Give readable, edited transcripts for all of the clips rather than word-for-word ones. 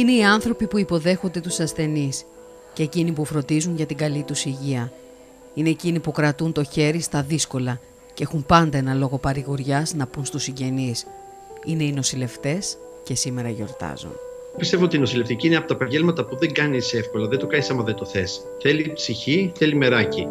είναι οι άνθρωποι που υποδέχονται τους ασθενείς και εκείνοι που φροντίζουν για την καλή τους υγεία. Είναι εκείνοι που κρατούν το χέρι στα δύσκολα και έχουν πάντα ένα λόγο παρηγοριάς να πουν στους συγγενείς. Είναι οι νοσηλευτές και σήμερα γιορτάζουν. Πιστεύω ότι η νοσηλευτική είναι από τα επαγγέλματα που δεν κάνεις εύκολα, δεν το κάνεις άμα δεν το θες. Θέλει ψυχή, θέλει μεράκι.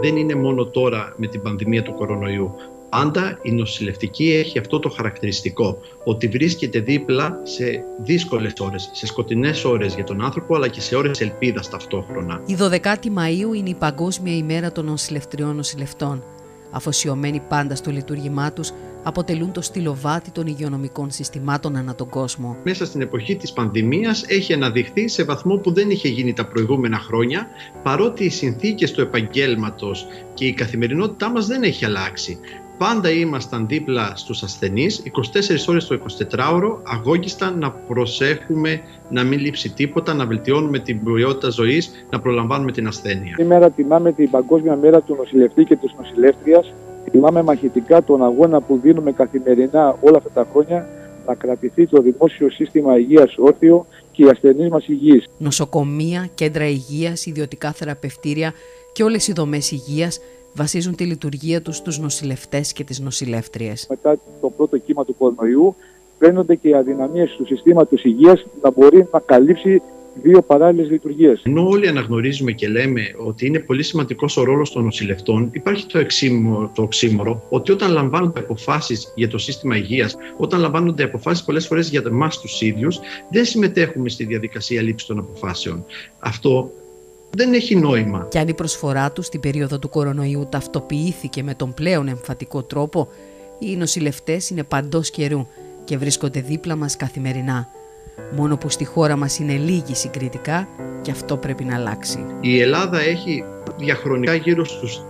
Δεν είναι μόνο τώρα με την πανδημία του κορονοϊού. Πάντα η νοσηλευτική έχει αυτό το χαρακτηριστικό, ότι βρίσκεται δίπλα σε δύσκολες ώρες, σε σκοτεινές ώρες για τον άνθρωπο, αλλά και σε ώρες ελπίδας ταυτόχρονα. Η 12η Μαΐου είναι η Παγκόσμια ημέρα των νοσηλευτριών νοσηλευτών. Αφοσιωμένοι πάντα στο λειτουργήμά τους, αποτελούν το στυλοβάτι των υγειονομικών συστημάτων ανά τον κόσμο. Μέσα στην εποχή της πανδημίας έχει αναδειχθεί σε βαθμό που δεν είχε γίνει τα προηγούμενα χρόνια, παρότι οι συνθήκες του επαγγέλματος και η καθημερινότητά μας δεν έχει αλλάξει. Πάντα ήμασταν δίπλα στους ασθενείς, 24 ώρες το 24ωρο, αγώγιστα να προσέχουμε, να μην λείψει τίποτα, να βελτιώνουμε την ποιότητα ζωής, να προλαμβάνουμε την ασθένεια. Σήμερα τιμάμε την Παγκόσμια Μέρα του Νοσηλευτή και της Νοσηλεύτριας. Τιμάμε μαχητικά τον αγώνα που δίνουμε καθημερινά όλα αυτά τα χρόνια να κρατηθεί το δημόσιο σύστημα υγείας όρθιο και οι ασθενείς μας υγιείς. Νοσοκομεία, κέντρα υγείας, ιδιωτικά θεραπευτήρια και όλες οι δομές υγείας βασίζουν τη λειτουργία τους στους νοσηλευτές και τις νοσηλεύτριες. Μετά το πρώτο κύμα του κορονοϊού, φαίνονται και οι αδυναμίες του συστήματος υγείας να μπορεί να καλύψει δύο παράλληλες λειτουργίες. Ενώ όλοι αναγνωρίζουμε και λέμε ότι είναι πολύ σημαντικός ο ρόλος των νοσηλευτών, υπάρχει το οξύμορο ότι όταν λαμβάνονται αποφάσεις για το σύστημα υγείας, όταν λαμβάνονται αποφάσεις πολλές φορές για εμάς τους ίδιους, δεν συμμετέχουμε στη διαδικασία λήψης των αποφάσεων. Αυτό δεν έχει νόημα. Κι αν η προσφορά του στην περίοδο του κορονοϊού ταυτοποιήθηκε με τον πλέον εμφατικό τρόπο, οι νοσηλευτές είναι παντός καιρού και βρίσκονται δίπλα μας καθημερινά. Μόνο που στη χώρα μας είναι λίγοι συγκριτικά και αυτό πρέπει να αλλάξει. Η Ελλάδα έχει διαχρονικά γύρω στους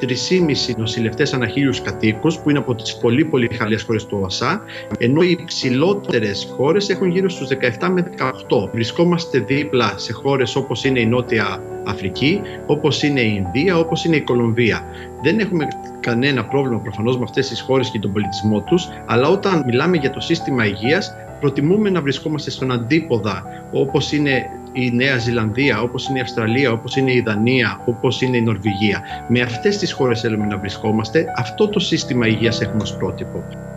3,5 νοσηλευτές ανά 1.000 κατοίκους, που είναι από τις πολύ χαλές χώρες του ΟΑΣΑ, ενώ οι υψηλότερες χώρες έχουν γύρω στους 17 με 18. Βρισκόμαστε δίπλα σε χώρες όπως είναι η Νότια Αφρική, όπως είναι η Ινδία, όπως είναι η Κολομβία. Δεν έχουμε κανένα πρόβλημα προφανώς με αυτές τις χώρες και τον πολιτισμό τους, αλλά όταν μιλάμε για το σύστημα υγείας, προτιμούμε να βρισκόμαστε στον αντίποδα, όπως είναι η Νέα Ζηλανδία, όπως είναι η Αυστραλία, όπως είναι η Δανία, όπως είναι η Νορβηγία. Με αυτές τις χώρες θέλουμε να βρισκόμαστε, αυτό το σύστημα υγείας έχουμε ως πρότυπο.